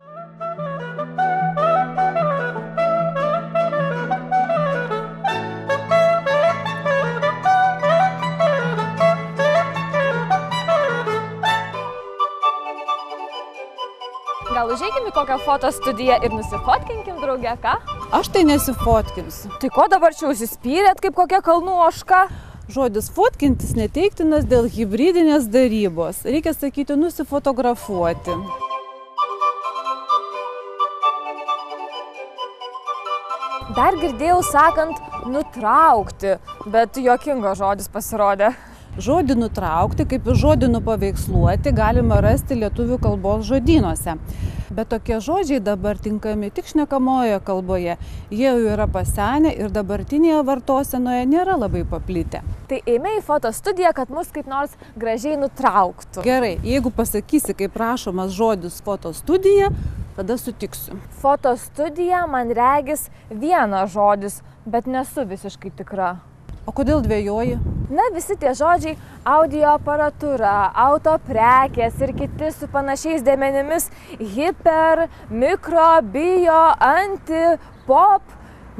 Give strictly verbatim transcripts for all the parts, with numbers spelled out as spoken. Gal užeikim į kokią fotostudiją ir nusifotkinkim drauge, ką? Aš tai nesifotkinsiu. Tai ko dabar čia užsispyrėt kaip kokia kalnų ožka? Žodis fotkintis neteiktinas dėl hibridinės darybos. Reikia sakyti nusifotografuoti. Dar girdėjau sakant nutraukti, bet juokingo žodis pasirodė. Žodį nutraukti, kaip ir žodį nupaveiksluoti, galima rasti lietuvių kalbos žodynuose. Bet tokie žodžiai dabar tinkami tik šnekamojoje kalboje. Jie jau yra pasenę ir dabartinėje vartosenoje nėra labai paplitę. Tai eime į fotostudiją, kad mus kaip nors gražiai nutrauktų. Gerai, jeigu pasakysi, kaip rašomas žodis fotostudija, tada sutiksiu. Fotostudija man regis vienas žodis, bet nesu visiškai tikra. O kodėl dvejoji? Na, visi tie žodžiai – audio aparatūra, autoprekės ir kiti su panašiais dėmenimis – hiper, mikro, bio, anti, pop.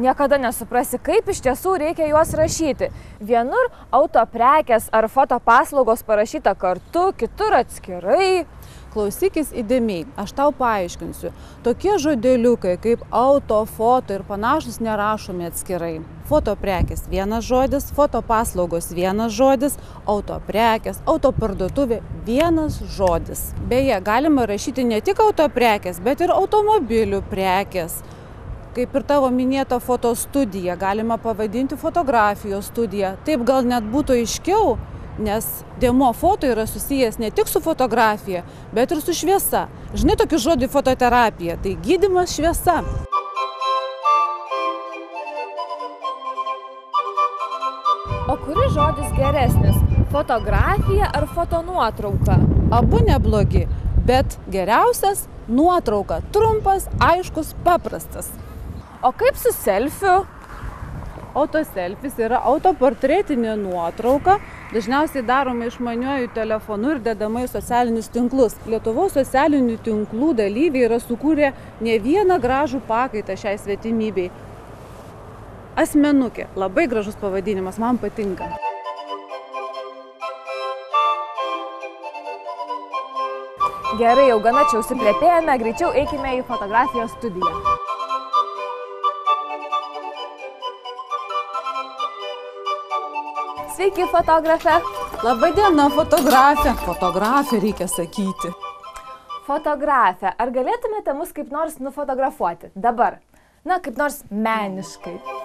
Niekada nesuprasi, kaip iš tiesų reikia juos rašyti. Vienur autoprekės ar fotopaslaugos parašyta kartu, kitur atskirai. Klausykis įdėmiai, aš tau paaiškinsiu. Tokie žodeliukai kaip auto, foto ir panašus nerašomi atskirai. Fotoprekės vienas žodis, fotopaslaugos vienas žodis, autoprekės, autoparduotuvė vienas žodis. Beje, galima rašyti ne tik autoprekės, bet ir automobilių prekės. Kaip ir tavo minėta fotostudija, galima pavadinti fotografijos studiją. Taip gal net būtų aiškiau, nes dėmuo foto yra susijęs ne tik su fotografija, bet ir su šviesa. Žinai tokį žodį fototerapija, tai gydymas šviesa. O kuris žodis geresnis – fotografija ar fotonuotrauka? Abu neblogi, bet geriausias – nuotrauka. Trumpas, aiškus, paprastas. O kaip su selfiu? Autoselfis yra autoportretinė nuotrauka, dažniausiai daroma išmaniuoju telefonu ir dedama į socialinius tinklus. Lietuvos socialinių tinklų dalyviai yra sukūrę ne vieną gražų pakaitą šiai svetimybei. Asmenukė. Labai gražus pavadinimas, man patinka. Gerai, jau gana čia užsiplepėjome, greičiau eikime į fotografijos studiją. Sveiki, fotografe. Labadiena, fotografe. Fotografe reikia sakyti. Fotografe, ar galėtumėte mus kaip nors nufotografuoti? Dabar. Na, kaip nors meniškai.